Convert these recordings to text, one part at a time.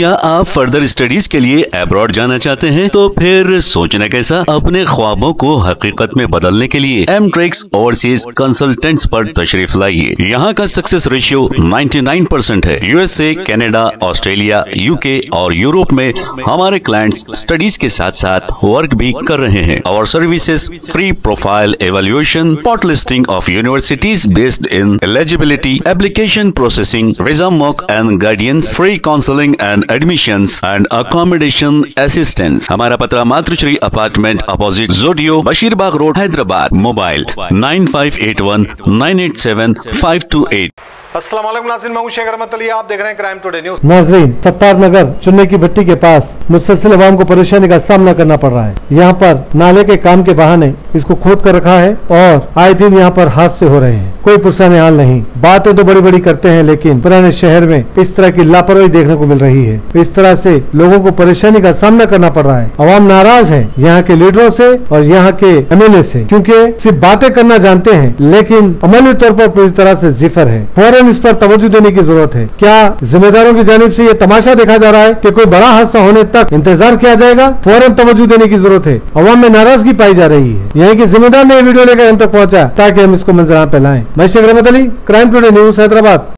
क्या आप further studies के लिए अब्रॉड जाना चाहते हैं? तो फिर सोचना कैसा, अपने ख्वाबों को हकीकत में बदलने के लिए एम ट्रिक्स ओवरसीज कंसल्टेंट्स पर तशरीफ लाइए। यहाँ का सक्सेस रेशियो 99% है। यूएसए, कनाडा, ऑस्ट्रेलिया, यूके और यूरोप में हमारे क्लाइंट्स स्टडीज के साथ साथ वर्क भी कर रहे हैं। और services free profile evaluation, pot listing of universities based in eligibility, application processing, visa mock and guidance, free counselling and admissions and accommodation assistance. हमारा पता मातृश्री अपार्टमेंट अपोजिट जोडियो, बशीरबाग रोड, हैदराबाद। मोबाइल 9581987528। अस्सलाम वालेकुम नाज़रीन, मैं हूं शेख अहमद अली, आप देख रहे हैं क्राइम टुडे न्यूज़। नाज़रीन, सत्तार नगर चुन्नी की भट्टी के पास मुसलसिल आवाम को परेशानी का सामना करना पड़ रहा है। यहाँ पर नाले के काम के बहाने इसको खोद कर रखा है और आए दिन यहाँ पर हादसे हो रहे हैं। कोई पुरसाने हाल नहीं। बातें तो बड़ी बड़ी करते हैं, लेकिन पुराने शहर में इस तरह की लापरवाही देखने को मिल रही है। इस तरह से लोगों को परेशानी का सामना करना पड़ रहा है। आवाम नाराज है यहाँ के लीडरों से और यहाँ के MLA से, क्योंकि सिर्फ बातें करना जानते हैं लेकिन अमली तौर पर पूरी तरह से जिफर है। फौरन इस पर तवज्जो देने की जरूरत है। क्या जिम्मेदारों की जानिब से ये तमाशा देखा जा रहा है कि कोई बड़ा हादसा होने तक इंतजार किया जाएगा? फौरन तवज्जो देने की जरूरत है। आवाम में नाराजगी पाई जा रही है। यहाँ के जिम्मेदार ने वीडियो लेकर हम तक पहुँचा ताकि हम इसको मंजराना फैलाएं। मैं Sheikh Ahmed Ali, crime today news, Hyderabad.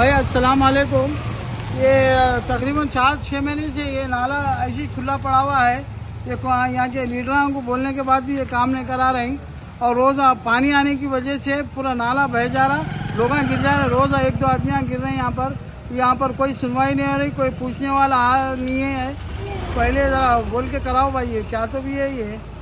भाई अस्सलाम वालेकुम। ये तकरीबन 4-6 महीने से ये नाला ऐसी खुला पड़ा हुआ है। ये यहाँ के लीडरों को बोलने के बाद भी ये काम नहीं करा रहे और रोज़ पानी आने की वजह से पूरा नाला बह जा रहा, लोग गिर जा रहे। रोज़ 1-2 आदमी गिर रहे हैं। यहाँ पर कोई सुनवाई नहीं हो रही, कोई पूछने वाला नहीं है। पहले ज़रा बोल के कराओ भाई, ये क्या तो भी है ये।